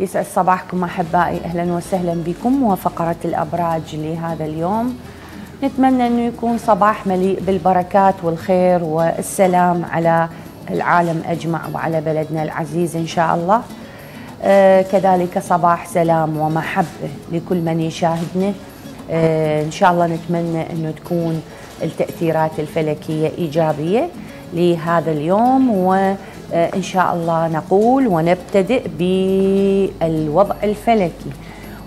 يسعد صباحكم أحبائي، أهلا وسهلا بكم وفقرة الأبراج لهذا اليوم. نتمنى أنه يكون صباح مليء بالبركات والخير والسلام على العالم أجمع وعلى بلدنا العزيز إن شاء الله. كذلك صباح سلام ومحبة لكل من يشاهدنا. إن شاء الله نتمنى أنه تكون التأثيرات الفلكية إيجابية لهذا اليوم، وإن شاء الله نقول ونبتدئ بالوضع الفلكي،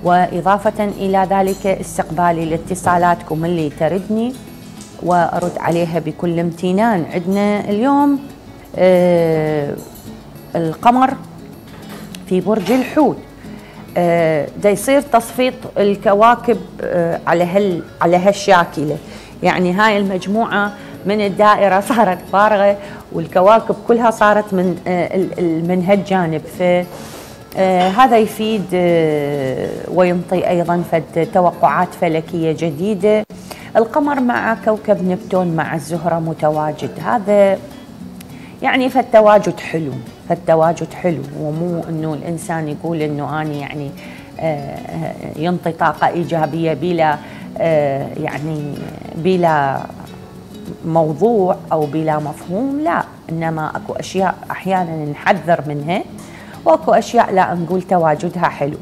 وإضافة إلى ذلك استقبالي لاتصالاتكم اللي تردني وأرد عليها بكل امتنان. عندنا اليوم القمر في برج الحوت، دا يصير تصفيط الكواكب على هالشاكلة، يعني هاي المجموعة من الدائرة صارت فارغة والكواكب كلها صارت من هالجانب، فهذا يفيد وينطي أيضا فد توقعات فلكية جديدة. القمر مع كوكب نبتون مع الزهرة متواجد، هذا يعني فالتواجد حلو، فالتواجد حلو، ومو انه الانسان يقول انه اني يعني ينطي طاقه ايجابيه بلا يعني بلا موضوع او بلا مفهوم، لا، انما اكو اشياء احيانا نحذر منها واكو اشياء لا نقول تواجدها حلو.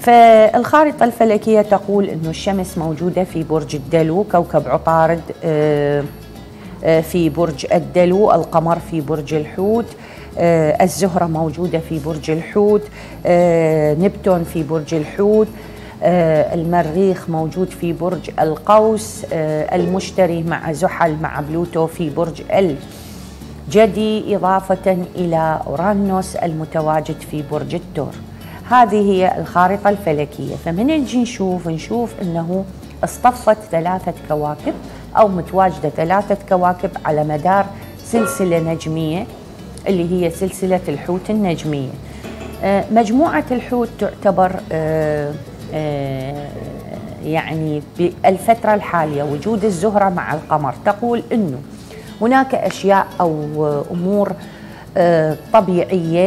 فالخارطه الفلكيه تقول انه الشمس موجوده في برج الدلو، كوكب عطارد في برج الدلو، القمر في برج الحوت، الزهرة موجودة في برج الحوت، نبتون في برج الحوت، المريخ موجود في برج القوس، المشتري مع زحل مع بلوتو في برج الجدي، إضافة إلى أورانوس المتواجد في برج الثور. هذه هي الخارطة الفلكية. فمن نجي نشوف أنه استفصت 3 كواكب أو متواجدة 3 كواكب على مدار سلسلة نجمية اللي هي سلسلة الحوت النجمية. مجموعة الحوت تعتبر يعني بالفترة الحالية وجود الزهرة مع القمر تقول إنه هناك أشياء أو أمور طبيعية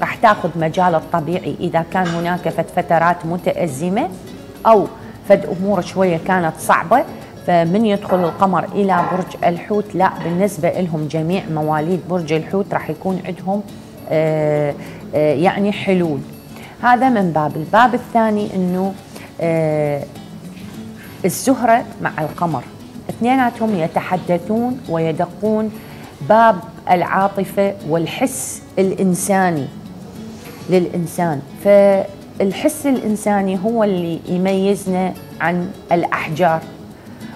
راح تاخذ مجال الطبيعي إذا كان هناك فترات متأزمة أو فد أمور شوية كانت صعبة، فمن يدخل القمر إلى برج الحوت لا، بالنسبة لهم جميع مواليد برج الحوت راح يكون عندهم يعني حلول. هذا من باب. الباب الثاني أنه الزهرة مع القمر اثنيناتهم يتحدثون ويدقون باب العاطفة والحس الإنساني للإنسان، فالحس الإنساني هو اللي يميزنا عن الأحجار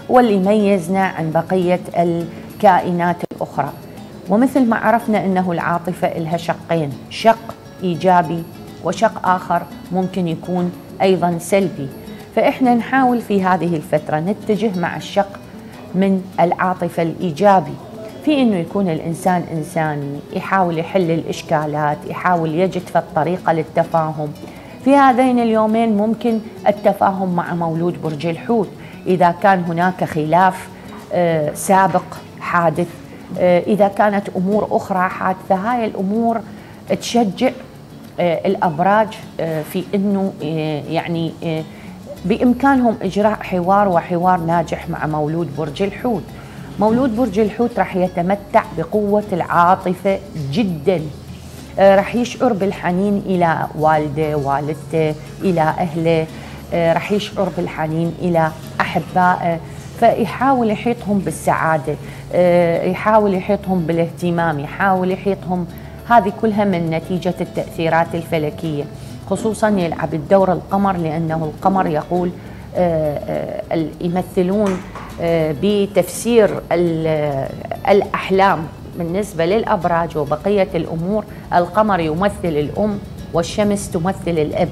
واللي يميزنا عن بقية الكائنات الأخرى. ومثل ما عرفنا أنه العاطفة لها شقين، شق إيجابي وشق آخر ممكن يكون أيضا سلبي، فإحنا نحاول في هذه الفترة نتجه مع الشق من العاطفة الإيجابي، في أنه يكون الإنسان إنساني، يحاول يحل الإشكالات، يحاول يجد في الطريقة للتفاهم. في هذين اليومين ممكن التفاهم مع مولود برج الحوت إذا كان هناك خلاف سابق حادث، إذا كانت أمور أخرى حادثة، هاي الأمور تشجع الأبراج في أنه يعني بإمكانهم إجراء حوار ناجح مع مولود برج الحوت. مولود برج الحوت راح يتمتع بقوة العاطفة جدا، راح يشعر بالحنين إلى والده والدته إلى أهله، راح يشعر بالحنين إلى أحبائه، فيحاول يحيطهم بالسعادة، يحاول يحيطهم بالاهتمام، يحاول يحيطهم. هذه كلها من نتيجة التأثيرات الفلكية، خصوصا يلعب الدور القمر، لأنه القمر يقول يمثلون بتفسير الأحلام بالنسبة للأبراج وبقية الأمور. القمر يمثل الأم والشمس تمثل الأب،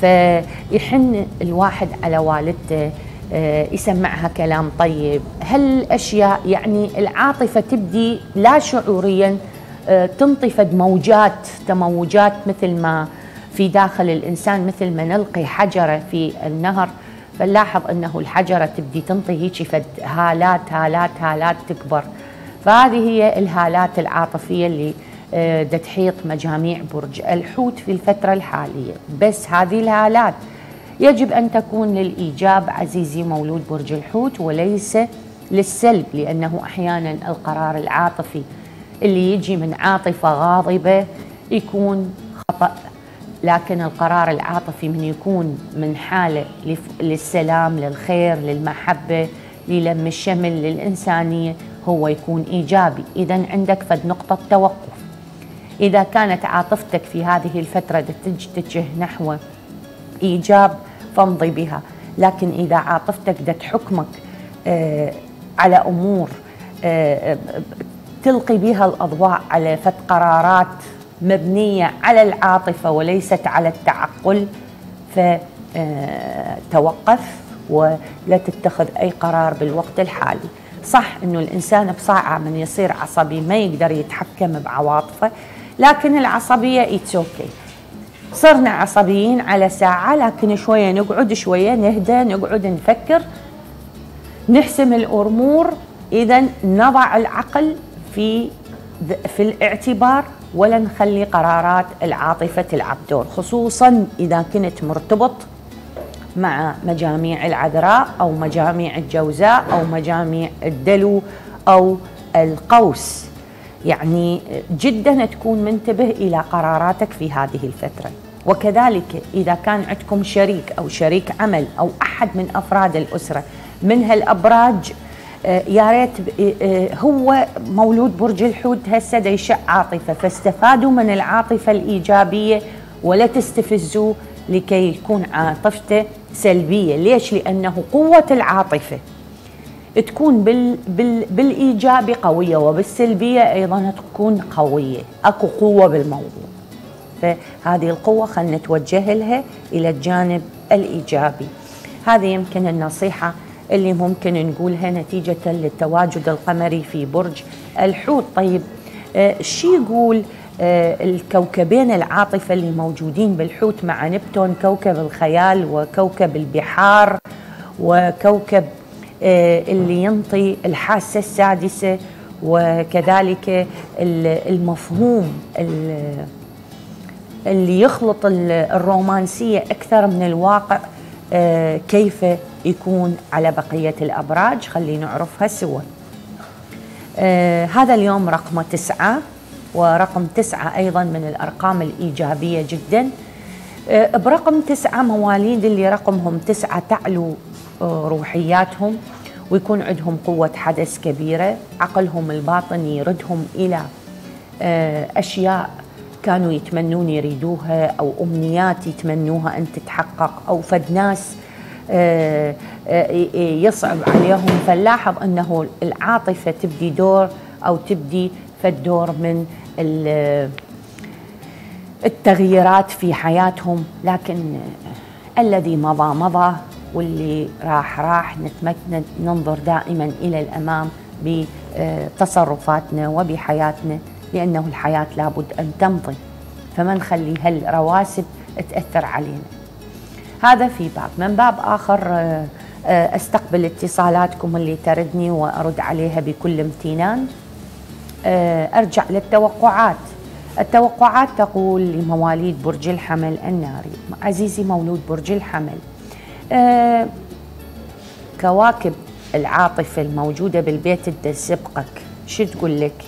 فيحن الواحد على والدته، يسمعها كلام طيب، هالأشياء يعني العاطفة تبدي لا شعوريا تنطفد موجات تموجات، مثل ما في داخل الإنسان مثل ما نلقي حجرة في النهر، فنلاحظ أنه الحجرة تبدي تنطي هيك فد هالات تكبر، فهذه هي الهالات العاطفية اللي دا تحيط مجاميع برج الحوت في الفترة الحالية، بس هذه الهالات يجب أن تكون للإيجاب عزيزي مولود برج الحوت وليس للسلب، لأنه أحيانا القرار العاطفي اللي يجي من عاطفة غاضبة يكون خطأ، لكن القرار العاطفي من يكون من حالة للسلام للخير للمحبة للم الشمل للإنسانية هو يكون إيجابي. إذا عندك فد نقطة توقف. إذا كانت عاطفتك في هذه الفترة تتجه نحو إيجاب فامضي بها، لكن إذا عاطفتك تحكمك على أمور تلقي بها الأضواء على فت قرارات مبنية على العاطفة وليست على التعقل، فتوقف ولا تتخذ أي قرار بالوقت الحالي. صح أنه الإنسان بصاعة من يصير عصبي ما يقدر يتحكم بعواطفه، لكن العصبية it's okay. صرنا عصبيين على ساعة، لكن شوية نقعد شوية نهدى، نقعد نفكر، نحسم الأمور. إذا نضع العقل في الاعتبار ولا نخلي قرارات العاطفة تلعب دور، خصوصا إذا كنت مرتبط مع مجاميع العذراء أو مجاميع الجوزاء أو مجاميع الدلو أو القوس. يعني جدا تكون منتبه إلى قراراتك في هذه الفترة. وكذلك إذا كان عندكم شريك أو شريك عمل أو أحد من أفراد الأسرة من هالأبراج، يا ريت هو مولود برج الحوت هسه دا يشع عاطفة، فاستفادوا من العاطفة الإيجابية ولا تستفزوه لكي يكون عاطفته سلبية. ليش؟ لأنه قوة العاطفة تكون بالإيجابي قوية وبالسلبية أيضا تكون قوية، أكو قوة بالموضوع، فهذه القوة خلنا نتوجه لها إلى الجانب الإيجابي. هذه يمكن النصيحة اللي ممكن نقولها نتيجة للتواجد القمري في برج الحوت. طيب شي يقول الكوكبين العاطفة اللي موجودين بالحوت مع نبتون، كوكب الخيال وكوكب البحار وكوكب اللي ينطي الحاسة السادسة، وكذلك المفهوم اللي يخلط الرومانسية أكثر من الواقع، كيف يكون على بقية الأبراج خلينا نعرفها سوا. هذا اليوم رقم 9، ورقم 9 أيضا من الأرقام الإيجابية جدا. برقم 9 مواليد اللي رقمهم 9 تعلو روحياتهم ويكون عندهم قوة حدث كبيرة، عقلهم الباطن يردهم إلى أشياء كانوا يتمنون يريدوها أو أمنيات يتمنوها أن تتحقق، أو فد ناس يصعب عليهم، فنلاحظ أنه العاطفة تبدي دور أو تبدي فالدور من التغييرات في حياتهم، لكن الذي مضى مضى واللي راح راح. ننظر دائما إلى الأمام بتصرفاتنا وبحياتنا، لأنه الحياة لابد أن تمضي، فما نخلي هالرواسب تأثر علينا. هذا في باب. من باب آخر أستقبل اتصالاتكم اللي تردني وأرد عليها بكل امتنان. أرجع للتوقعات. التوقعات تقول لمواليد برج الحمل الناري. عزيزي مولود برج الحمل، كواكب العاطفة الموجودة بالبيت اللي سبقك شو تقول لك؟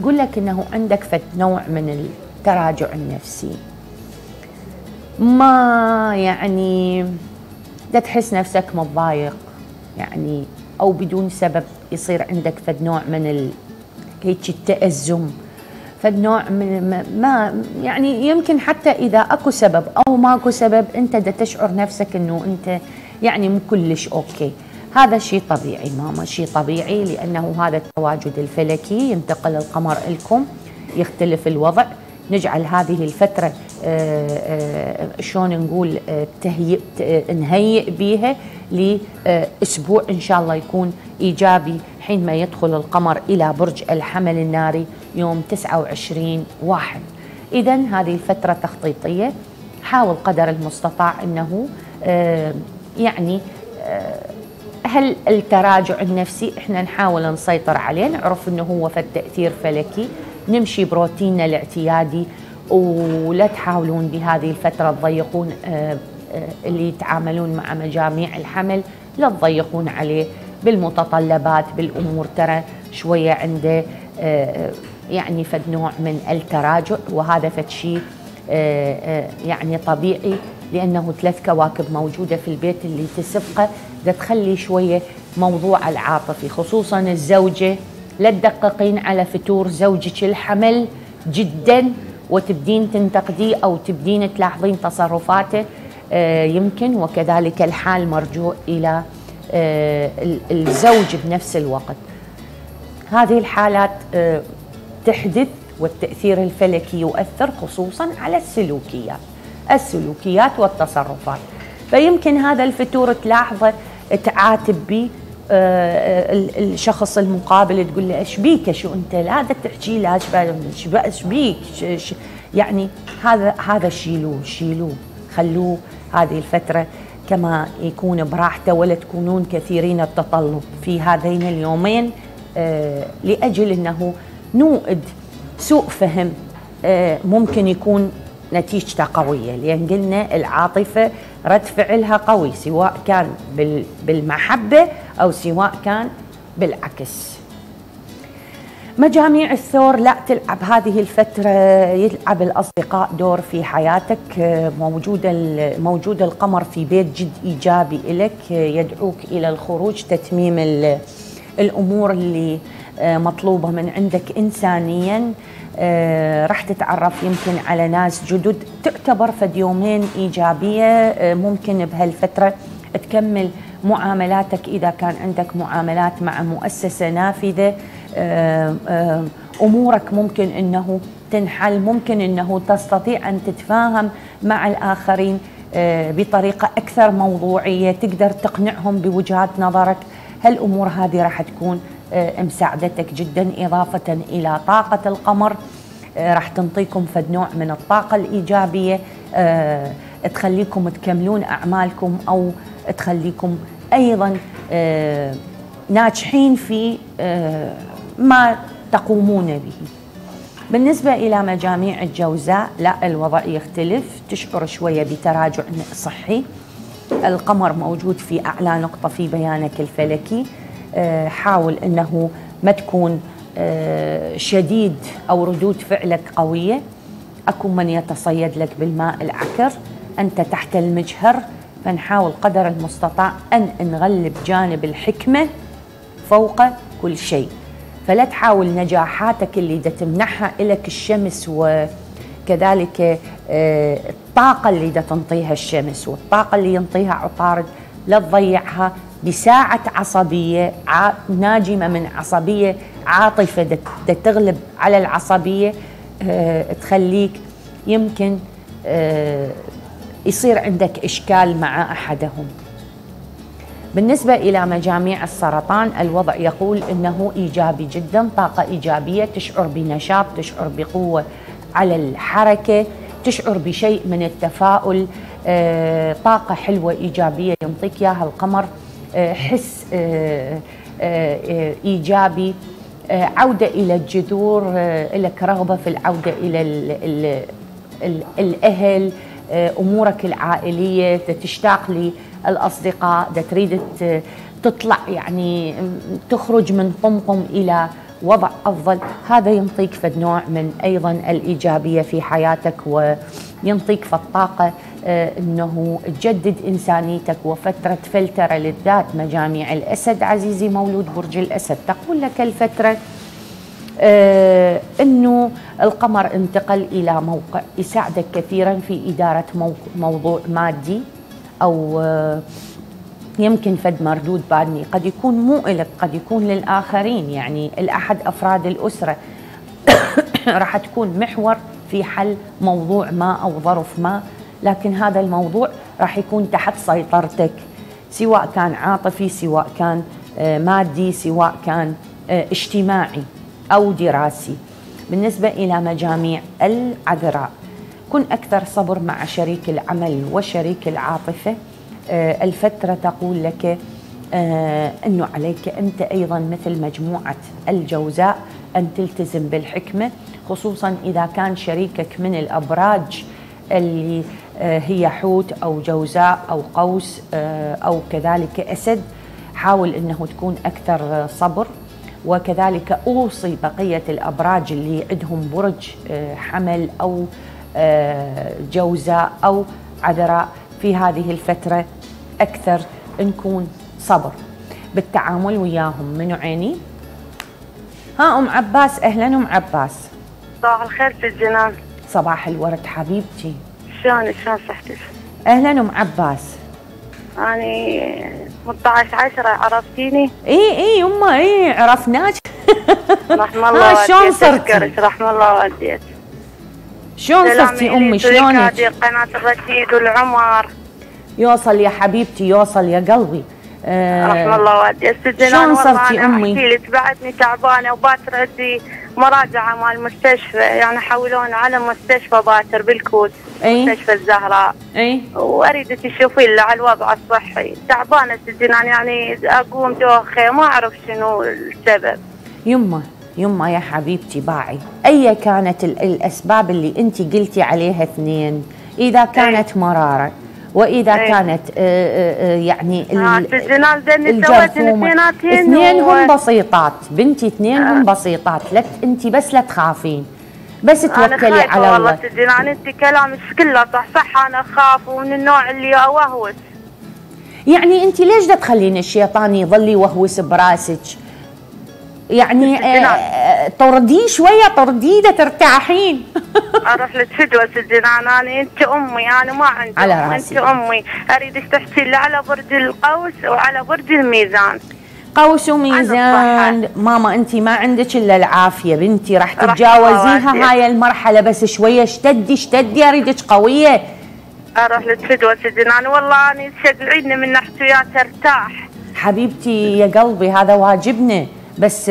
تقول لك أنه عندك فت نوع من التراجع النفسي، ما يعني دا تحس نفسك متضايق يعني، أو بدون سبب يصير عندك فت نوع من هيك التأزم، فالنوع من ما يعني يمكن حتى إذا أكو سبب أو ماكو سبب أنت دا تشعر نفسك أنه أنت يعني مو كلش أوكي. هذا شيء طبيعي ماما، شيء طبيعي، لأنه هذا التواجد الفلكي ينتقل القمر لكم، يختلف الوضع. نجعل هذه الفترة شلون نقول نهيئ بيها لأسبوع إن شاء الله يكون إيجابي حينما يدخل القمر إلى برج الحمل الناري يوم 29/1. إذا هذه الفترة تخطيطية، حاول قدر المستطاع أنه يعني هل التراجع النفسي إحنا نحاول نسيطر عليه، نعرف أنه هو فد تأثير فلكي، نمشي بروتيننا الاعتيادي، ولا تحاولون بهذه الفترة تضيقون اللي يتعاملون مع مجاميع الحمل، لا تضيقون عليه بالمتطلبات بالأمور، ترى شوية عنده يعني فد نوع من التراجع، وهذا فد شيء يعني طبيعي، لأنه 3 كواكب موجودة في البيت اللي تسبقه، ده تخلي شوية موضوع العاطفي، خصوصا الزوجة لا تدققين على فتور زوجك الحمل جدا وتبدين تنتقديه أو تبدين تلاحظين تصرفاته، يمكن وكذلك الحال مرجوع إلى الزوج بنفس الوقت. هذه الحالات تحدث، والتأثير الفلكي يؤثر خصوصا على السلوكيات والتصرفات، فيمكن هذا الفتور تلاحظه تعاتب بيه الشخص المقابل، تقول له ايش بيك، شو انت لا تحكي لا ايش بيك، يعني هذا شيلوه خلوه هذه الفترة كما يكون براحته، ولا تكونون كثيرين التطلب في هذين اليومين، لأجل أنه نوقد سوء فهم ممكن يكون نتيجته قوية، لأن قلنا العاطفة رد فعلها قوي، سواء كان بالمحبة أو سواء كان بالعكس. مجاميع الثور لا تلعب هذه الفترة، يلعب الأصدقاء دور في حياتك، موجود القمر في بيت جد إيجابي لك، يدعوك إلى الخروج، تتميم الأمور اللي مطلوبة من عندك إنسانياً، راح تتعرف يمكن على ناس جدد، تعتبر فد يومين إيجابية، ممكن بهالفترة تكمل معاملاتك إذا كان عندك معاملات مع مؤسسة نافذة، أمورك ممكن أنه تنحل، ممكن أنه تستطيع أن تتفاهم مع الآخرين بطريقة أكثر موضوعية، تقدر تقنعهم بوجهات نظرك، هالأمور هذه راح تكون مساعدتك جدا، إضافة إلى طاقة القمر راح تنطيكم فد نوع من الطاقة الإيجابية، تخليكم تكملون أعمالكم أو تخليكم أيضا ناجحين في ما تقومون به. بالنسبة إلى مجاميع الجوزاء لا، الوضع يختلف، تشعر شوية بتراجع صحي، القمر موجود في أعلى نقطة في بيانك الفلكي، حاول أنه ما تكون شديد أو ردود فعلك قوية، أكو من يتصيد لك بالماء العكر، أنت تحت المجهر، فنحاول قدر المستطاع أن نغلب جانب الحكمة فوق كل شيء، فلا تحاول نجاحاتك اللي دا تمنحها لك الشمس وكذلك الطاقة اللي دا تنطيها الشمس والطاقة اللي ينطيها عطارد، لا تضيعها بساعة عصبية ناجمة من عصبية عاطفة دا تغلب على العصبية، تخليك يمكن يصير عندك إشكال مع أحدهم. بالنسبة إلى مجاميع السرطان الوضع يقول أنه إيجابي جدا، طاقة إيجابية، تشعر بنشاط، تشعر بقوة على الحركة، تشعر بشيء من التفاؤل، طاقة حلوة إيجابية ينطيك إياها القمر، حس إيجابي، عودة إلى الجذور، لك رغبة في العودة إلى الأهل، أمورك العائلية، تشتاق للأصدقاء، تريد تطلع يعني تخرج من طمطم إلى وضع أفضل، هذا ينطيك فد نوع من أيضا الإيجابية في حياتك، وينطيك فالطاقة أنه تجدد إنسانيتك وفترة فلترة للذات. مجاميع الأسد عزيزي مولود برج الأسد تقول لك الفترة أنه القمر انتقل إلى موقع يساعدك كثيرا في إدارة موضوع مادي، أو يمكن فد مردود بادني، قد يكون مو إلك قد يكون للآخرين، يعني الأحد أفراد الأسرة راح تكون محور في حل موضوع ما أو ظرف ما، لكن هذا الموضوع راح يكون تحت سيطرتك، سواء كان عاطفي، سواء كان مادي، سواء كان اجتماعي أو دراسي. بالنسبة إلى مجاميع العذراء كن أكثر صبر مع شريك العمل وشريك العاطفة، الفترة تقول لك أنه عليك أنت أيضا مثل مجموعة الجوزاء أن تلتزم بالحكمة خصوصا إذا كان شريكك من الأبراج اللي هي حوت أو جوزاء أو قوس أو كذلك أسد. حاول أنه تكون أكثر صبر، وكذلك أوصي بقية الأبراج اللي عندهم برج حمل أو جوزاء أو عذراء في هذه الفترة أكثر نكون صبر بالتعامل وياهم. منو عيني؟ ها أم عباس، أهلاً أم عباس. صباح الخير في الجنان. صباح الورد حبيبتي، شلونك؟ شلون صحتك؟ أهلاً أم عباس. أني 18/10 عرفتيني؟ إي يما إي عرفناك. رحم الله والديك. شلون صرتي؟ رحم الله والديك. شلون صرتي أمي؟ شلونك؟ قناة الرشيد والعمر. يوصل يا حبيبتي، يوصل يا قلبي. رحم الله والديك. شلون صرتي أمي؟ أحكي لك بعدني تعبانة وباتر، عندي مراجعة مال المستشفى، يعني حولونا على مستشفى باتر بالكوت. مستشفى الزهراء. اي واريد تشوفي لي على الوضع الصحي، تعبانه الجنان، يعني اقوم دوخه ما اعرف شنو السبب. يما يا حبيبتي باعي، اي كانت الاسباب اللي انت قلتي عليها اثنين، اذا كانت مراره واذا كانت يعني الجرثومه، اثنين هم بسيطات بنتي، اثنين هم بسيطات. لا انت بس لا تخافين، بس توكلي على الله. يعني انت كلامك كله صح، انا اخاف ومن النوع اللي اوهوس. يعني انت ليش دا تخلين الشيطان يظل يوهوس براسك؟ يعني طرديه شويه، طرديه ترتاحين. اروح لك فدوه الجنان، انا انت امي، انا ما عندي انت امي. اريدك تحكي لي على برج القوس وعلى برج الميزان. قوس وميزان ماما، انت ما عندك الا العافيه بنتي، راح تتجاوزيها هاي المرحله، بس شويه اشتدي، اريدك قويه. اروح للفدوه الجنان، والله انا تشجعيني من ناحيه ترتاح. حبيبتي يا قلبي هذا واجبنا، بس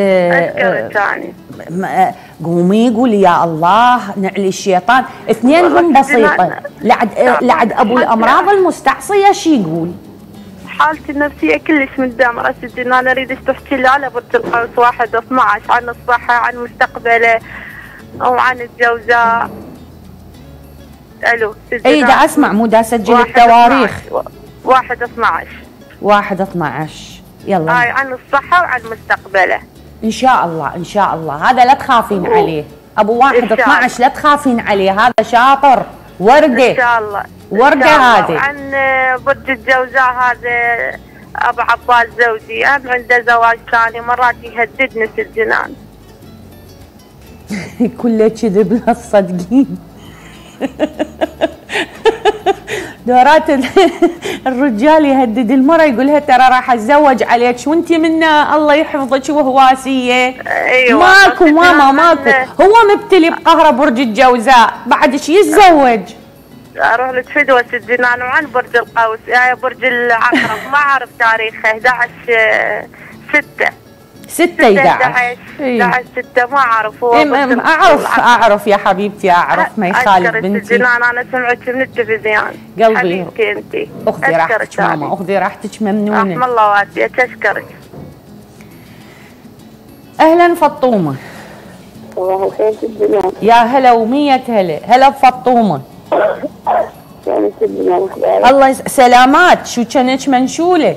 قومي قولي يا الله نعلي الشيطان، اثنين هم بسيطه. لعد ابو الامراض المستعصيه شو يقول؟ حالتي النفسيه كلش متدمره سيدي، انا اريدك تحكي لي على برج القوس 1/12 عن الصحه، عن مستقبله وعن الجوزاء. الو سيدي. اي دا اسمع، مو دا اسجل التواريخ. 1/12 يلا. عن الصحه وعن مستقبله. ان شاء الله ان شاء الله، هذا لا تخافين عليه، ابو 1/12 لا تخافين عليه، هذا شاطر ورده ان شاء الله. ورده هذه عن برج الجوزاء، هذا ابو عباس زوجي، ام عنده زواج ثاني، مرات يهددني في الجنان. كله كذب، لا تصدقين. دورات الرجال يهدد المرأة، يقولها ترى راح اتزوج عليك وانت منا الله يحفظك وهواسيه. أيوة. ماكو ماما ماكو، هو مبتلي بقهرة برج الجوزاء، بعدش يتزوج. اروح لتفدوه الجنان وعن برج القوس، يا برج العقرب ما اعرف تاريخه 11/6 ما اعرف. هو اعرف يا حبيبتي، اعرف ما يخالف بنتي. انا سمعت من التلفزيون قلبي. انت اخذي راحتك ماما، اخذي راحتك، ممنونه. رحم الله والديك، اشكرك. اهلا فطومه. يا هلا ومية هلا هلا بفطومه. الله سلامات. شو كانت منشوله؟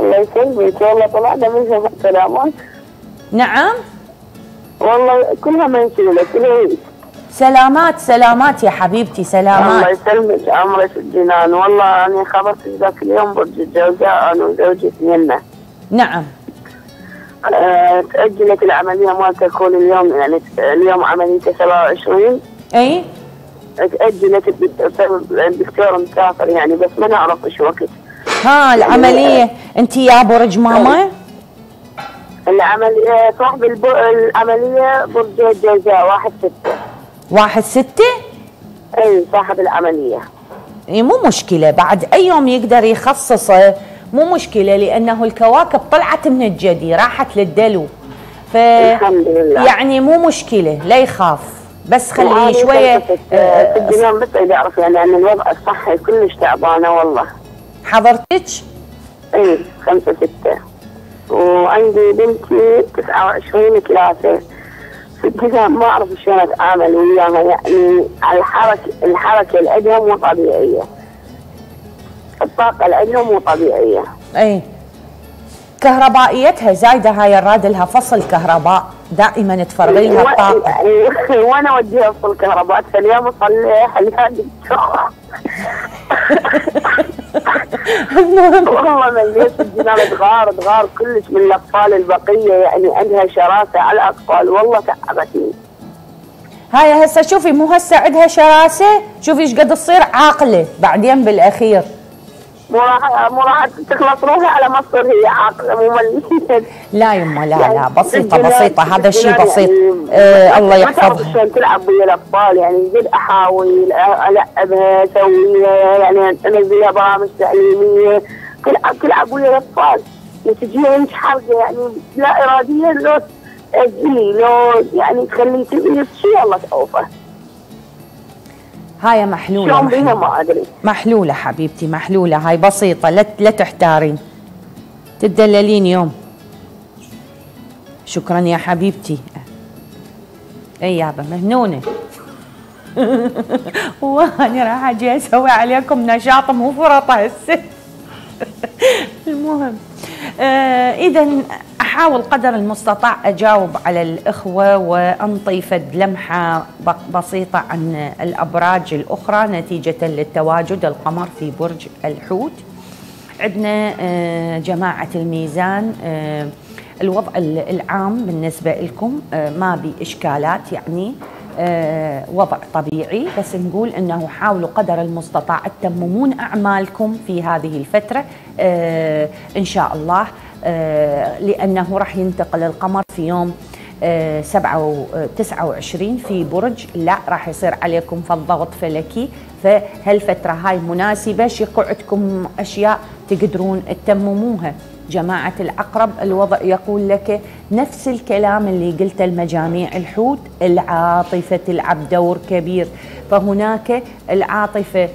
الله يسلمك، والله طلعنا منها سلامات. نعم والله كلها منشوله، كلها سلامات. سلامات يا حبيبتي، سلامات. الله يسلمك عمرك الجنان. والله انا خبرتك ذاك اليوم برج الجوزاء، انا وزوجي اثنيننا. نعم. تاجلت العمليه مالته، تكون اليوم، يعني اليوم عمليته 27. اي تأجلت بسبب الدكتور مسافر، يعني بس ما نعرف ايش وقت. ها العملية انت يا برج ماما؟ العملية صاحب العملية برج الجوزاء 1/6. 1/6؟ اي صاحب العملية. اي مو مشكلة، بعد اي يوم يقدر يخصصه مو مشكلة، لأنه الكواكب طلعت من الجدي راحت للدلو. ف الحمد لله. يعني مو مشكلة، لا يخاف، بس خليه شويه في الجنان، بس اذا اعرف يعني ان الوضع الصحي كلش تعبانه والله. حضرتك؟ اي 5/6 وعندي بنتي 29/3 كذا ما اعرف شلون اتعامل وياها، يعني الحركه اللي عندهم مو طبيعيه. الطاقه اللي عندهم مو طبيعيه. اي كهربائيتها زايده هاي، الراد لها فصل كهرباء دائما تفرغي لها الطاقه. يعني وانا اوديها فصل كهرباء فاليوم اصلح الهادي والله مليت الجنان تغار كلش من الاطفال البقيه، يعني عندها شراسه على الاطفال والله تعبتني. هاي هسه شوفي مو هسه عندها شراسه، شوفي ايش قد تصير عاقله بعدين بالاخير. مو راح تخلص روحها على مصر هي عاقله مو مليت. لا يما لا لا بسيطه هذا الشيء بسيط. الله يحفظها. ما تعرف شلون تلعب ويا الاطفال، يعني جد احاول العبها اسويها، يعني انزلها برامج تعليميه تلعب ويا الاطفال، تجيها انت حرقه يعني لا اراديا لو تاذيه لو يعني تخليه تبني شيء الله تعوفه. هاي محلولة ما أدري. محلولة حبيبتي محلولة، هاي بسيطة لا تحتارين تدللين يوم. شكرا يا حبيبتي. اي يابا مهنونة. وانا راح اجي اسوي عليكم نشاط مو فرطة هسه. المهم اذا احاول قدر المستطاع اجاوب على الاخوه وانطي فد لمحه بسيطه عن الابراج الاخرى نتيجه للتواجد القمر في برج الحوت. عندنا جماعه الميزان الوضع العام بالنسبه لكم ما بي اشكالات، يعني وضع طبيعي، بس نقول انه حاولوا قدر المستطاع تتممون اعمالكم في هذه الفتره ان شاء الله، لأنه راح ينتقل القمر في يوم 29 في برج لا، راح يصير عليكم فالضغط فلكي، فهالفترة هاي مناسبة شيقوا عندكم أشياء تقدرون تتمموها. جماعة العقرب الوضع يقول لك نفس الكلام اللي قلته المجاميع الحوت، العاطفة تلعب دور كبير، فهناك العاطفة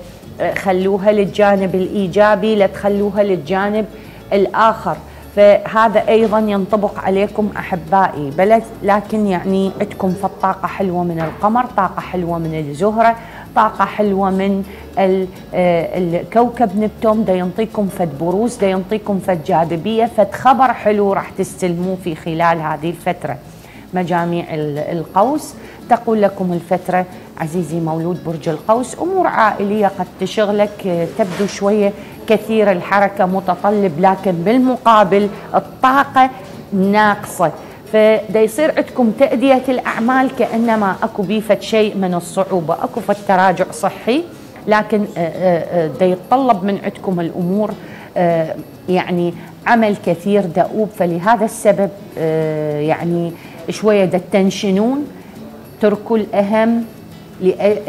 خلوها للجانب الإيجابي لا تخلوها للجانب الآخر، فهذا أيضا ينطبق عليكم أحبائي. لكن يعني عندكم فالطاقة حلوة من القمر، طاقة حلوة من الزهرة، طاقة حلوة من الكوكب نبتون، دا ينطيكم فد بروز، دا ينطيكم فد جاذبية، فد خبر حلو راح تستلموه في خلال هذه الفترة. مجاميع القوس تقول لكم الفترة عزيزي مولود برج القوس أمور عائلية قد تشغلك، تبدو شوية كثير الحركة متطلب، لكن بالمقابل الطاقة ناقصة، فدا يصير عندكم تأدية الأعمال كأنما أكو بيفة شيء من الصعوبة، أكو فتراجع صحي، لكن دا يتطلب من عندكم الأمور يعني عمل كثير دؤوب، فلهذا السبب يعني شوية دا تنشنون، تركوا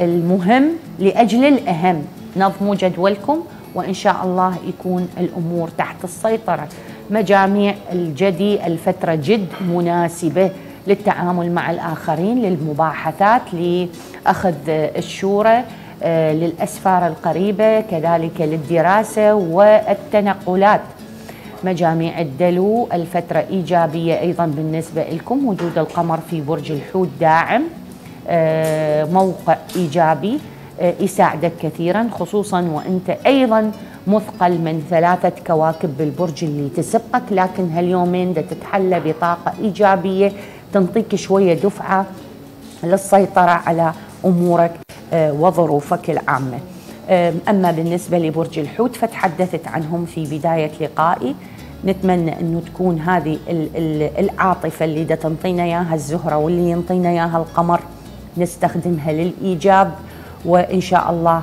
المهم لأجل الأهم، نظموا جدولكم وإن شاء الله يكون الأمور تحت السيطرة. مجاميع الجدي الفترة جد مناسبة للتعامل مع الآخرين، للمباحثات، لأخذ الشورى، للأسفار القريبة، كذلك للدراسة والتنقلات. مجاميع الدلو الفترة إيجابية أيضا بالنسبة لكم، وجود القمر في برج الحوت داعم، موقع إيجابي يساعدك كثيرا، خصوصا وانت ايضا مثقل من 3 كواكب بالبرج اللي تسبقك، لكن هاليومين دا تتحلى بطاقه ايجابيه تنطيك شويه دفعه للسيطره على امورك وظروفك العامه. اما بالنسبه لبرج الحوت فتحدثت عنهم في بدايه لقائي، نتمنى انه تكون هذه العاطفه اللي دا تنطينا اياها الزهره واللي ينطينا اياها القمر نستخدمها للايجاب، وإن شاء الله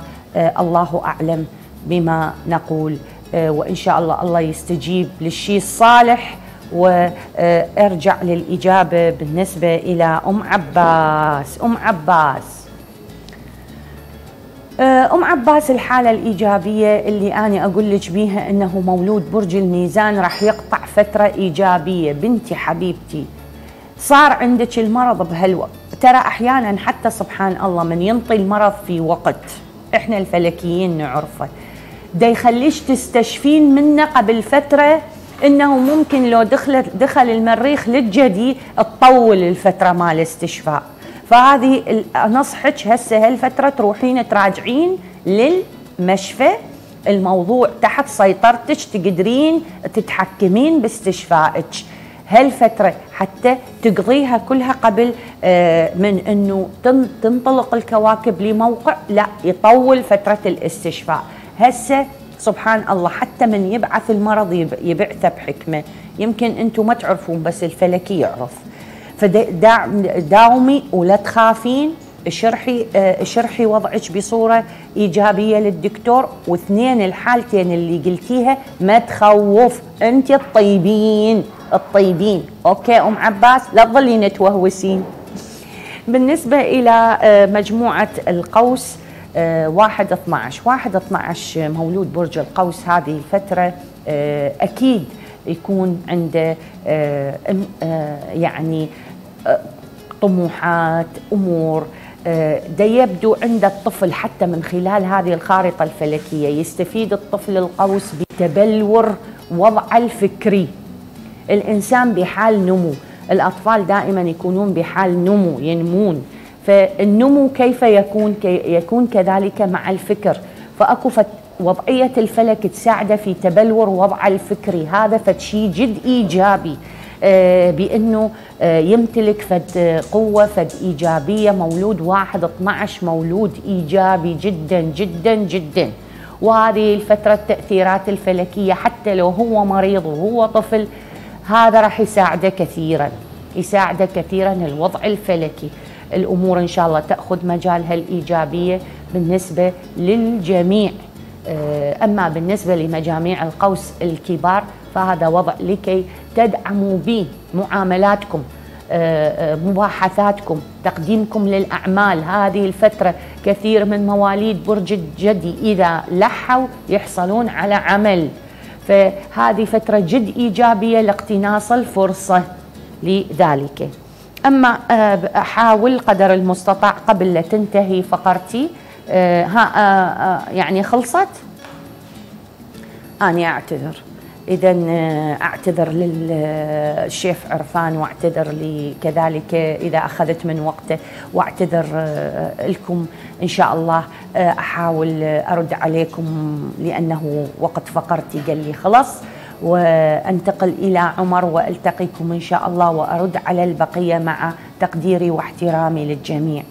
الله أعلم بما نقول، وإن شاء الله يستجيب للشيء الصالح. وأرجع للإجابة بالنسبة إلى أم عباس. أم عباس الحالة الإيجابية اللي أنا أقول لك بيها أنه مولود برج الميزان راح يقطع فترة إيجابية. بنتي حبيبتي صار عندك المرض بهالوقت، ترى احيانا حتى سبحان الله من ينطي المرض في وقت احنا الفلكيين نعرفه، دا يخليش تستشفين منه قبل فتره انه ممكن لو دخل المريخ للجدي تطول الفتره مال الاستشفاء، فهذه نصحك هسه هالفتره تروحين تراجعين للمشفى، الموضوع تحت سيطرتك، تقدرين تتحكمين باستشفائك هالفتره حتى تقضيها كلها قبل من انه تنطلق الكواكب لموقع، لا يطول فتره الاستشفاء. هسه سبحان الله حتى من يبعث المرض يبعثه بحكمه، يمكن انتم ما تعرفون بس الفلكي يعرف. فداومي ولا تخافين، شرحي وضعك بصوره ايجابيه للدكتور، واثنين الحالتين اللي قلتيها ما تخوف، انت الطيبين الطيبين. اوكي ام عباس، لا تظلين توهوسين. بالنسبه الى مجموعه القوس 1/12 مولود برج القوس، هذه الفتره اكيد يكون عنده يعني طموحات، امور دا يبدو عند الطفل حتى من خلال هذه الخارطه الفلكيه. يستفيد الطفل القوس بتبلور وضعه الفكري. الانسان بحال نمو، الاطفال دائما يكونون بحال نمو، ينمون، فالنمو كيف يكون؟ يكون كذلك مع الفكر، فاكو وضعيه الفلك تساعده في تبلور وضعه الفكري، هذا فشي جد ايجابي بانه يمتلك فد قوه فد ايجابيه. مولود 1/12 مولود ايجابي جدا جدا جدا، وهذه الفتره التاثيرات الفلكيه حتى لو هو مريض وهو طفل هذا راح يساعده كثيرا، يساعده كثيرا الوضع الفلكي. الامور ان شاء الله تاخذ مجالها الايجابيه بالنسبه للجميع. اما بالنسبه لمجاميع القوس الكبار فهذا وضع لكي تدعموا به معاملاتكم، مباحثاتكم، تقديمكم للأعمال. هذه الفترة كثير من مواليد برج الجدي إذا لحوا يحصلون على عمل، فهذه فترة جد إيجابية لاقتناص الفرصة لذلك. أما أحاول قدر المستطاع قبل لا تنتهي فقرتي، يعني خلصت؟ أنا أعتذر، إذا أعتذر للشيف عرفان، وأعتذر لي كذلك إذا أخذت من وقته، وأعتذر لكم. إن شاء الله أحاول أرد عليكم لأنه وقت فقرتي قال لي خلاص، وأنتقل إلى عمر وألتقيكم إن شاء الله وأرد على البقية مع تقديري واحترامي للجميع.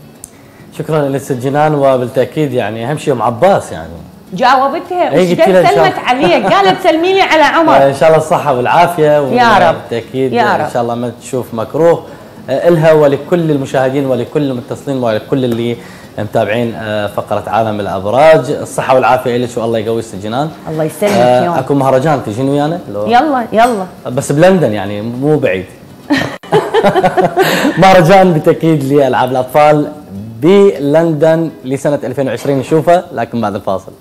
شكرا لست جنان، وبالتأكيد يعني أهم شيء أم عباس يعني جاوبتها وسلمت علي، قالت سلمي لي على عمر. ان شاء الله الصحه والعافيه، يا رب بالتاكيد يا رب. ان شاء الله ما تشوف مكروه الها، ولكل المشاهدين ولكل المتصلين ولكل اللي متابعين فقره عالم الابراج، الصحه والعافيه لك والله يقوي جنان. الله يسلمك. يوم اكو مهرجان تجين ويانا؟ يلا يلا، بس بلندن يعني مو بعيد. مهرجان بالتاكيد لالعاب الاطفال بلندن لسنه 2020 نشوفه، لكن بعد الفاصل.